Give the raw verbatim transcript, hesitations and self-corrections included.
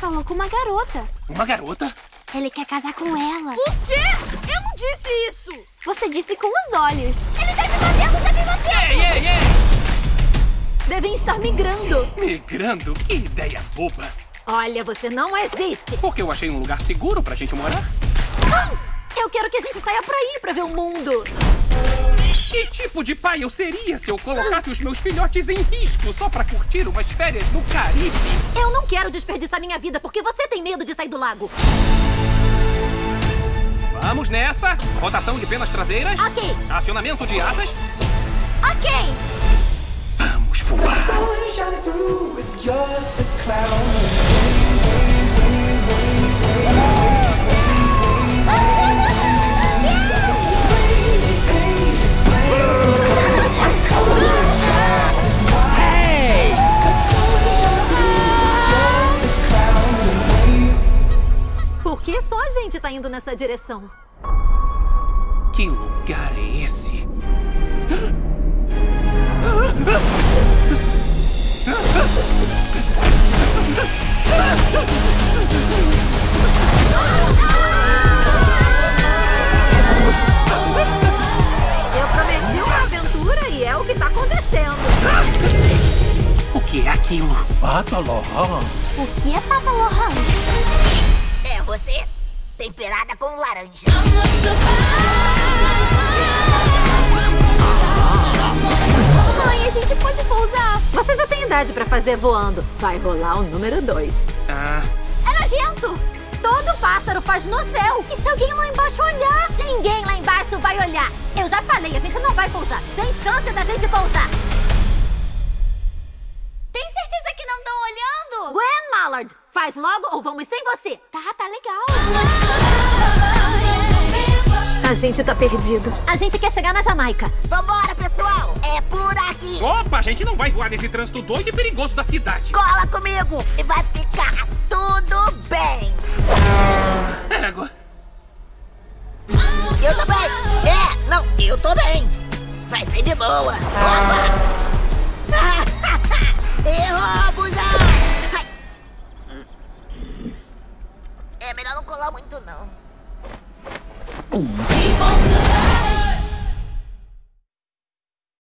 falou com uma garota. Uma garota? Ele quer casar com ela. O quê? Eu não disse isso! Você disse com os olhos. Ele deve batendo, deve batendo! Ei, ei, ei! Devem estar migrando. Migrando? Que ideia boba! Olha, você não existe! Porque eu achei um lugar seguro pra gente morar. Ah! Eu quero que a gente saia pra aí pra ver o mundo. Que tipo de pai eu seria se eu colocasse os meus filhotes em risco só pra curtir umas férias no Caribe? Eu não quero desperdiçar minha vida porque você tem medo de sair do lago. Vamos nessa. Rotação de penas traseiras. Ok. Acionamento de asas. Ok. Vamos voar. Porque só a gente tá indo nessa direção. Que lugar é esse? Eu prometi uma aventura e é o que tá acontecendo. O que é aquilo? Pataloham. O que é Pataloham? Você temperada com laranja. Mãe, a gente pode pousar. Você já tem idade pra fazer voando. Vai rolar o número dois. Ah. É nojento. Todo pássaro faz no céu. E se alguém lá embaixo olhar? Ninguém lá embaixo vai olhar. Eu já falei, a gente não vai pousar. Tem chance da gente pousar. Tem certeza que não estão olhando? Gwen Mallard, faz logo ou vamos sem você. Tá, tá legal. A gente tá perdido. A gente quer chegar na Jamaica. Vambora, pessoal. É por aqui. Opa, a gente não vai voar nesse trânsito doido e perigoso da cidade. Cola comigo e vai ficar tudo bem. É, agora. Eu tô bem. É, não, eu tô bem. Vai ser de boa. Opa. Errou, busão! É melhor não colar muito, não.